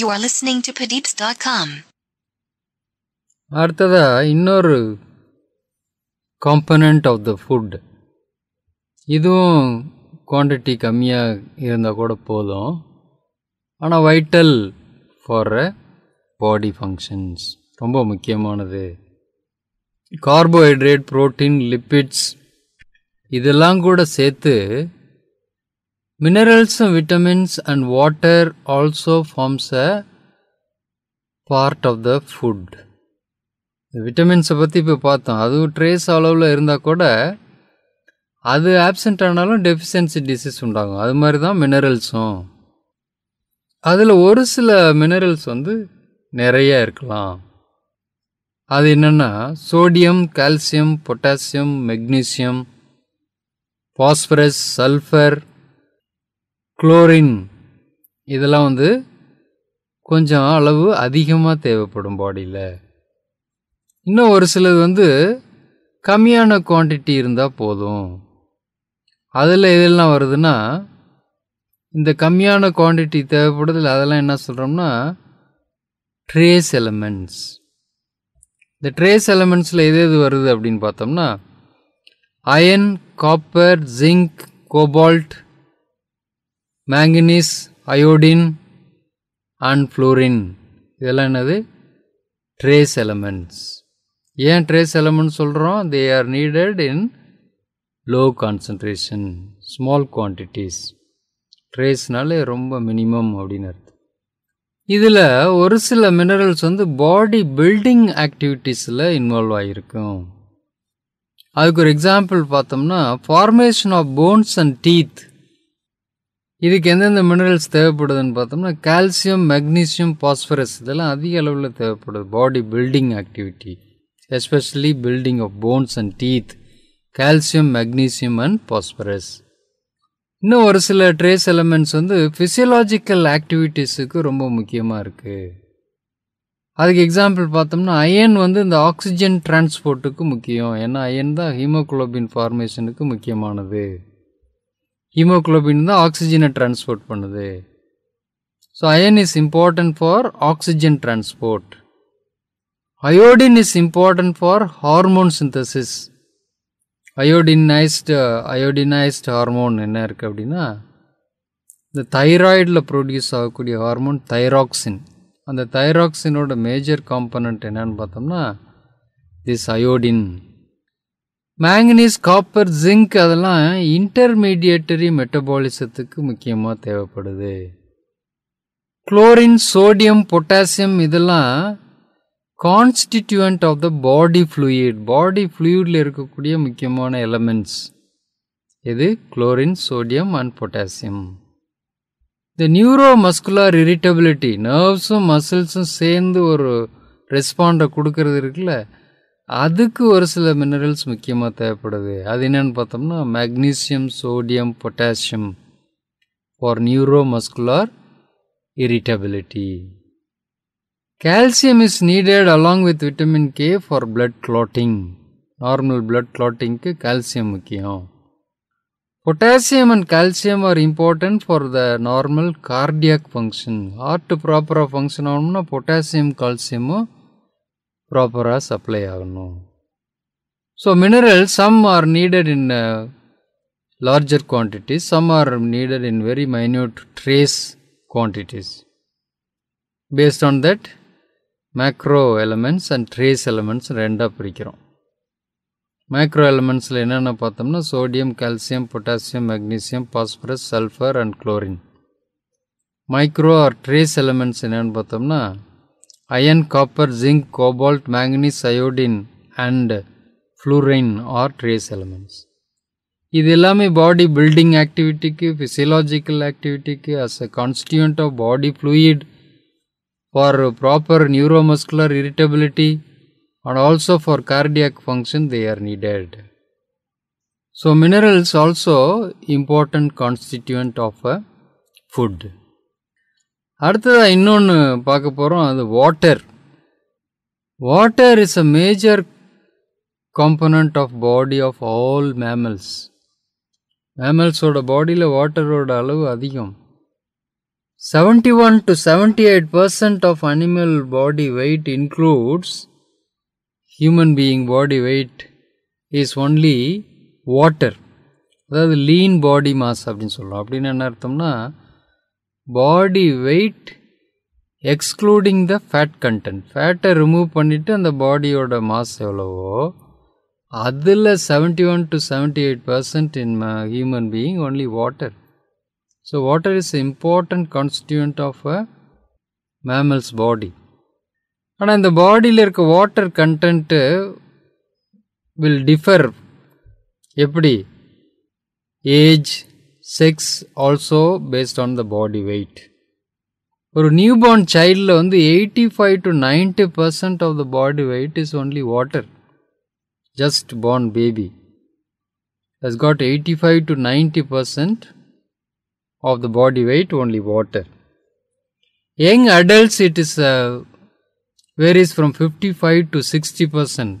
You are listening to Padeepz.com. Arthada innoru component of the food. Idhu quantity kammiya irundha koda podum. Ana vital for body functions. Romba mukkiyamanadhu. Carbohydrate, protein, lipids. Idhellam koda sethu minerals, vitamins and water also forms a part of the food. The vitamins pathi ipo paatham, adu trace alavula irundha koda adu absent aanalum deficiency disease undagum. Adu mari dhaan minerals um adula oru sila minerals vandu neraiya irkalam. Adu enna na sodium, calcium, potassium, magnesium, phosphorus, sulfur, chlorine இதெல்லாம் வந்து கொஞ்சம் அளவு அதிகமாக தேவைப்படும் பாடியில். இன்னும் ஒரு சிலது வந்து கம்மியான குவான்டிட்டி இருந்தால் போதும். அதில் இதெல்லாம் வருதுன்னா இந்த கம்மியான குவான்டிட்டி தேவைப்படுதில் அதெல்லாம் என்ன சொல்கிறோம்னா ட்ரேஸ் எலமெண்ட்ஸ். இந்த ட்ரேஸ் எலமெண்ட்ஸில் எது எது வருது அப்படின்னு பார்த்தோம்னா iron, copper, zinc, cobalt, manganese, iodine and fluorine. இதெல்லாம் என்னது? trace elements. ஏன் trace elements சொல்கிறோம்? They are needed in low concentration, small quantities. traceனாலே ரொம்ப மினிமம் அப்படின்னு அர்த்தம். இதில் ஒரு சில மினரல்ஸ் வந்து பாடி பில்டிங் ஆக்டிவிட்டீஸில் இன்வால்வ் ஆகியிருக்கும். அதுக்கு ஒரு எக்ஸாம்பிள் பார்த்தோம்னா formation of bones and teeth. இதுக்கு எந்தெந்த மினரல்ஸ் தேவைப்படுதுன்னு பார்த்தோம்னா கால்சியம், மெக்னீசியம், பாஸ்பரஸ் இதெல்லாம் அதிக அளவில் தேவைப்படுது body building activity. Especially building of bones and teeth, calcium, magnesium and phosphorus. இன்னும் ஒரு சில ட்ரேஸ் எலமெண்ட்ஸ் வந்து ஃபிசியலாஜிக்கல் ஆக்டிவிட்டீஸுக்கு ரொம்ப முக்கியமாக இருக்குது. அதுக்கு எக்ஸாம்பிள் பார்த்தோம்னா அயன் வந்து இந்த ஆக்சிஜன் டிரான்ஸ்போர்ட்டுக்கு முக்கியம். ஏன்னா அயன் தான் ஹீமோகுளோபின் ஃபார்மேஷனுக்கு முக்கியமானது. ஹீமோகுளோபின் தான் ஆக்சிஜனை டிரான்ஸ்போர்ட் பண்ணுது. So iron is important for oxygen transport. Iodine is important for hormone synthesis. Iodinised hormone என்ன இருக்குது அப்படின்னா இந்த தைராய்டில் ப்ரொடியூஸ் ஆகக்கூடிய ஹார்மோன் தைராக்சின். அந்த தைராக்சினோட மேஜர் காம்பனண்ட் என்னன்னு பார்த்தோம்னா this iodine. Manganese, copper, zinc அதெல்லாம் இன்டர்மீடியேட்டரி மெட்டபாலிசத்துக்கு முக்கியமாக தேவைப்படுது. குளோரின், சோடியம், பொட்டாசியம் இதெல்லாம் constituent of the body fluid. Body ஃப்ளூயிடில் இருக்கக்கூடிய முக்கியமான எலமெண்ட்ஸ் இது குளோரின், சோடியம் அண்ட் பொட்டாசியம். இந்த நியூரோ மஸ்குலார் இரிட்டபிலிட்டி, நர்வ்ஸும் மசில்ஸும் சேர்ந்து ஒரு ரெஸ்பாண்டை கொடுக்கறது இருக்குல்ல, அதுக்கு ஒரு சில மினரல்ஸ் முக்கியமாக தேவைப்படுது. அது என்னென்னு பார்த்தோம்னா magnesium, sodium, potassium for neuro muscular irritability. Calcium is needed along with vitamin K for blood clotting. Normal blood கிளாட்டிங்க்கு கால்சியம் முக்கியம். Potassium and calcium are important for the normal cardiac function. Heart ப்ராப்பராக function ஆகணும்னா potassium, கால்சியமும் ப்ராப்பராக supply ஆகணும். So minerals some are needed in larger quantities, some are needed in very minute trace quantities. Based on that macro elements and trace elements ரெண்டாக பிரிக்கிறோம். Macro எலமெண்ட்ஸில் என்னென்ன பார்த்தோம்னா sodium, calcium, potassium, magnesium, phosphorus, sulphur and chlorine. Micro or trace elements என்னென்னு பார்த்தோம்னா iron, copper, zinc, cobalt, manganese, iodine and fluorine are trace elements. இது எல்லாமே body building ஆக்டிவிட்டிக்கு, ஃபிசியலாஜிக்கல் ஆக்டிவிட்டிக்கு, as a constituent of body fluid for proper neuromuscular irritability and also for cardiac function they are needed. So minerals also important constituent of a food. அடுத்ததாக இன்னொன்று பார்க்க போகிறோம், அது water. Water is a major component of body of all mammals. மேமல்ஸோட பாடியில் வாட்டரோட அளவு அதிகம். 71 to 78% of animal body weight includes human being body weight is only water. That is lean body mass. Body weight excluding the fat content. Fat remove பண்ணிட்டு அந்த பாடியோட mass எவ்வளவோ அதுல 71 to 78% in human being only water. So water is an important constituent of a mammal's body. And in the body water content will differ எப்படி age, sex also based on the body weight. For newborn child, 85 to 90% of the body weight is only water. Just born baby has got 85 to 90% of the body weight only water. Young adults, it is varies from 55 to 60%.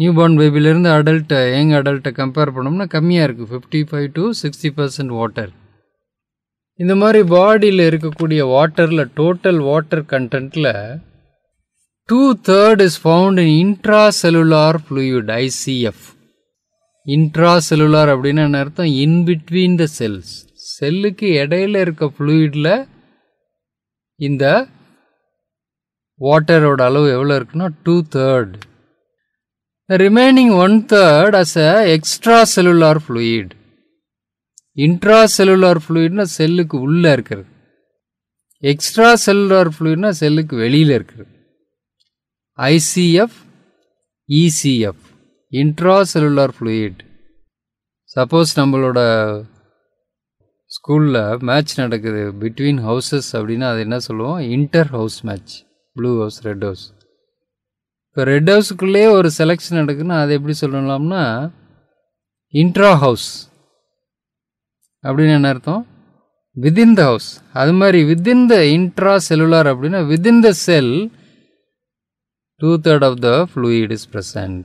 Newborn baby learn the adult, young adult compare panamna kammiya irukku 55 to 60% water. In the body, water, total water content, 2/3 is found in intracellular fluid, ICF. Intracellular is in between the cells. Cell fluid is in the water, 2/3. The remaining 1/3 as extracellular fluid. Intracellular fluid na cell ku ulla irukku, extracellular fluid na cell ku veliyila irukku. ICF, ECF, intracellular fluid. Suppose nammaloda school la match nadakkudu between houses abadina adha enna solluvom inter house match, blue house red house. If red house kulle or selection nadakuna adha eppadi sollalamna intra house அப்படின்னா அர்த்தம் within the house. அது மாதிரி within the intracellular அப்படின்னா within the cell 2/3 of the fluid is present.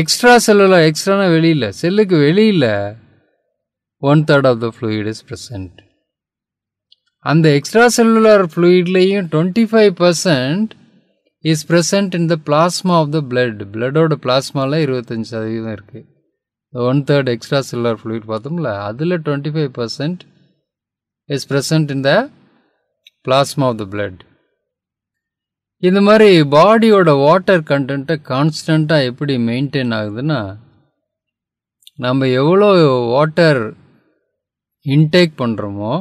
Extracellular எக்ஸ்ட்ரானா வெளியில செல்லுக்கு வெளியில 1/3 of the fluid is present. அந்த extracellular fluidலயும் 25% is present in the plasma of the blood. பிளடோட பிளாஸ்மால 25% இருக்கு. The 1/3 extracellular fluid pathumla, adhula 25% is present in the plasma of the blood. In the mari body oda water content constant eppadi maintain agudna, nama evlo water intake pandromo,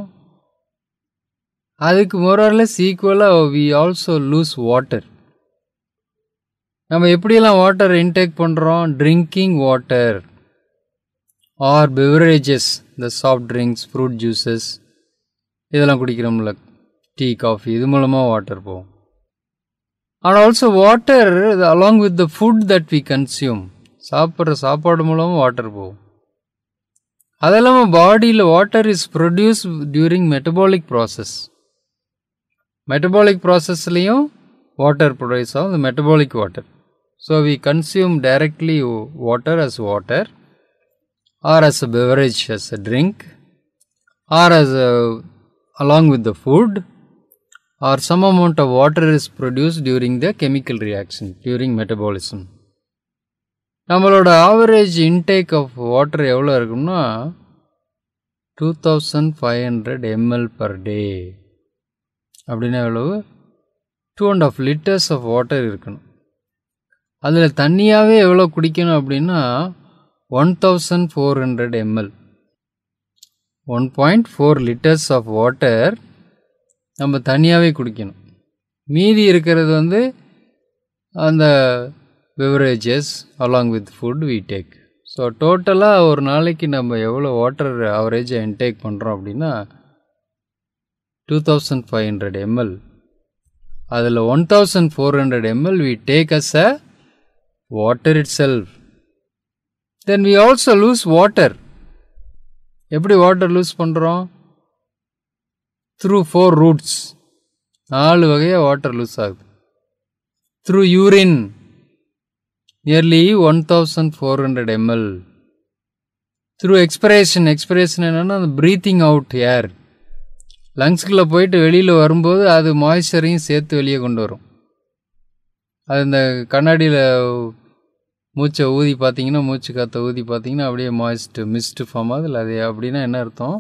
adhuk more or less equal we also lose water. Nama eppadi la water intake pandrom, drinking water or beverages, the soft drinks, fruit juices, idhalam kudikkiramla, tea, coffee, idu moolama water po. And also water along with the food that we consume, saapadu moolama water po. Adhalama body la water is produced during metabolic process. Metabolic process liyo water produces the metabolic water. So we consume directly water, or as a beverage, as a drink, or as along with the food, or some amount of water is produced during the chemical reaction, during metabolism. Nammaloda average intake of water evlo irukumna 2500 ml per day abadina evlo 2.5 liters of water irukkum. Adhula thanniyave evlo kudikkanum abadina 1400 ml, 1.4 liters of water நம்ம தனியாவே குடிக்கணும். மீதி இருக்கிறது அந்த beverages along with food we take. So டோட்டலா ஒரு நாளைக்கு நம்ம எவ்வளவு வாட்டர் அவரேஜ் இன்டேக் பண்றோம் அப்படினா 2500 ml. அதுல 1400 ml we take as a water itself. Then we also lose water. Eppadi water lose pandrom? Through 4 routes. 4 vagaya water lose agudhu. Through urine, nearly 1400 ml. Through expiration enna breathing out air, லங்ஸ்குள்ளே போயிட்டு வெளியில் வரும்போது அது மாய்ச்சரையும் சேர்த்து வெளியே கொண்டு வரும். அது இந்த கண்ணாடியில் மூச்சை ஊதி பார்த்திங்கன்னா, மூச்சு காற்றை ஊதி பார்த்திங்கன்னா அப்படியே மாய்ஸ்ட்டு மிஸ்ட்டு ஃபார்ம் ஆகுது. இல்லை அது அப்படின்னா என்ன அர்த்தம்,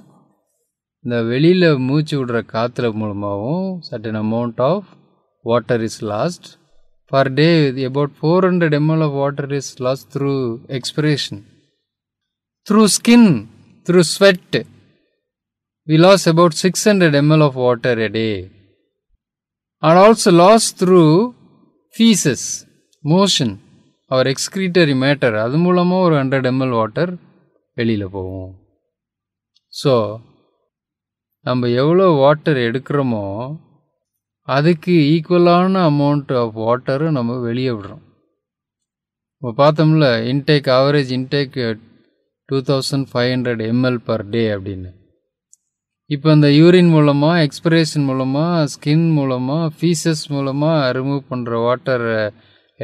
இந்த வெளியில் மூச்சு விடுற காற்றுல மூலமாகவும் certain amount of water is lost per day. இது about 400 ml of water is lost through expiration, through skin, through sweat. We lost about 600 ml of water a day, and also lost through feces, motion, our excretory matter. Adu moolama or 100 ml water velila povum. So namba evlo water edukromo adukku equal ana amount of water namu veliya vidrom. Appo paathamla intake, average intake 2500 ml per day abdinu. இப்போ இந்த urine மூலமாக, expression மூலமாக, skin மூலமாக, faeces மூலமாக remove பண்ணுற water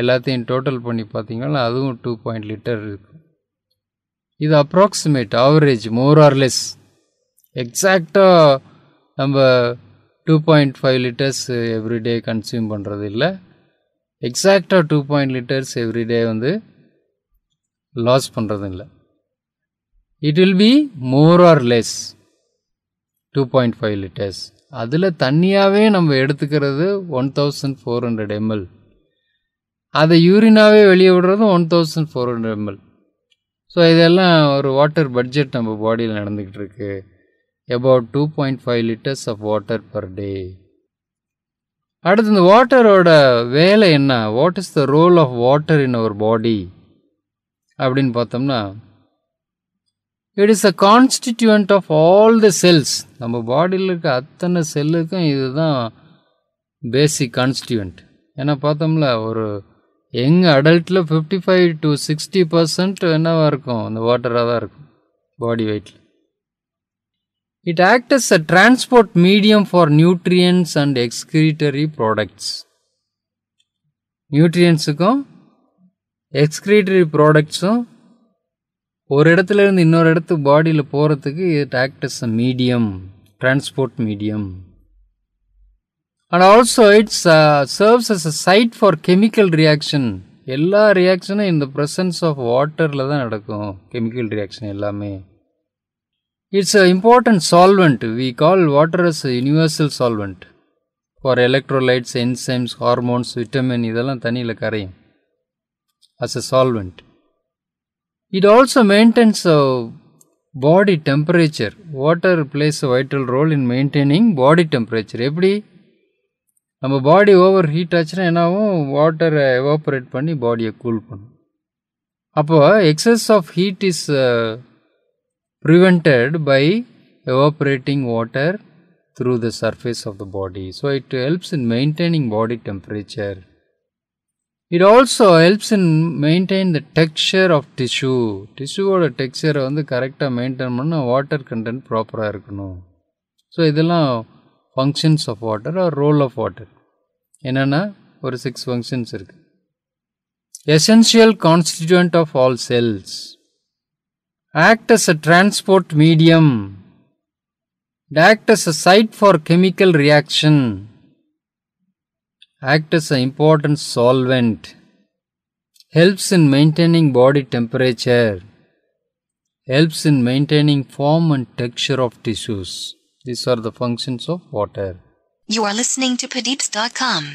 எல்லாத்தையும் total பண்ணி பார்த்திங்கன்னா அதுவும் 2 லிட்டர் இருக்கும். இது approximate average, more or less. எக்ஸாக்டாக நம்ம 2.5 liters எவ்ரிடே கன்சியூம் பண்ணுறது இல்லை, எக்ஸாக்டாக 2 liters எவ்ரிடே வந்து லாஸ் பண்ணுறது இல்லை. It will be more or less 2.5 liters. அதில் தண்ணியாகவே நம்ம எடுத்துக்கிறது 1400 ml, அதை யூரினாகவே வெளியே விடுறதும் 1400 ml. ஸோ இதெல்லாம் ஒரு வாட்டர் பட்ஜெட் நம்ம பாடியில் நடந்துக்கிட்டு இருக்கு. About 2.5 liters of water per day. அடுத்து இந்த வாட்டரோட வேலை என்ன, what is the role of water in our body அப்படின்னு பார்த்தோம்னா, it is a constituent of all the cells. நம்ம பாடியில் இருக்க அத்தனை செல்லுக்கும் இது தான் பேசிக் கான்ஸ்டிடியூவன்ட். ஏன்னா பார்த்தோம்ல, ஒரு யங் அடல்ட்டில் 55 to 60% என்னவாக இருக்கும், இந்த வாட்டராக தான் இருக்கும் பாடி வெயிட்டில். It act as a transport medium for nutrients and excretory products. நியூட்ரியன்ஸுக்கும் எக்ஸ்கிரீட்டரி ப்ராடக்ட்ஸும் ஒரு இடத்துல இருந்து இன்னொரு இடத்து பாடியில் போகிறதுக்கு it act as a medium, transport medium. And also it's serves as a site for chemical reaction. எல்லா ரியாக்ஷனும் இந்த ப்ரெசன்ஸ் ஆஃப் வாட்டரில் தான் நடக்கும், கெமிக்கல் ரியாக்ஷன் எல்லாமே. It's a important solvent. We call water as a universal solvent for electrolytes, enzymes, hormones, vitamin இதெல்லாம் தண்ணியில் கரையும் as a solvent. It also maintains body temperature. Water plays a vital role in maintaining body temperature. எப்படி நம்ம பாடி over heat ஆச்சுன்னா என்னாகும், வாட்டரை evaporate பண்ணி பாடியை கூல் பண்ணும். அப்போ excess of heat is prevented by evaporating water through the surface of the body. So it helps in maintaining body temperature. It also helps in maintain the texture of tissue. டிஷ்யூவோட டெக்ஸ்சரை வந்து கரெக்டாக maintain பண்ண water content ப்ராப்பராக இருக்கணும். So இதெல்லாம் functions of water R role of water. என்னென்னா ஒரு 6 functions இருக்குது. Essential constituent of all cells, act as a transport medium, act as a site for chemical reaction, act as an important solvent, helps in maintaining body temperature, helps in maintaining form and texture of tissues. These are the functions of water. You are listening to Padeepz.com.